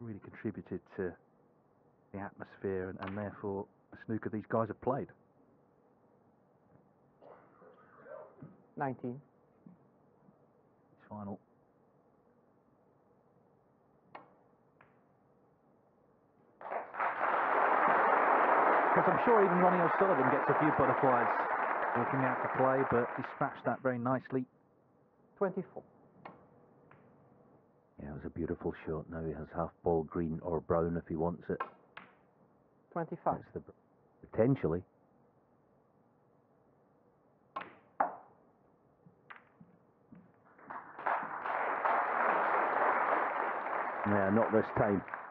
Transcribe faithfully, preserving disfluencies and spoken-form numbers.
really contributed to the atmosphere and, and therefore the snooker these guys have played. nineteen. It's final. Because I'm sure even Ronnie O'Sullivan gets a few butterflies looking out to play, but he scratched that very nicely. twenty-four. Yeah, it was a beautiful shot. Now he has half ball green or brown if he wants it. twenty-five. The, potentially. Yeah, not this time.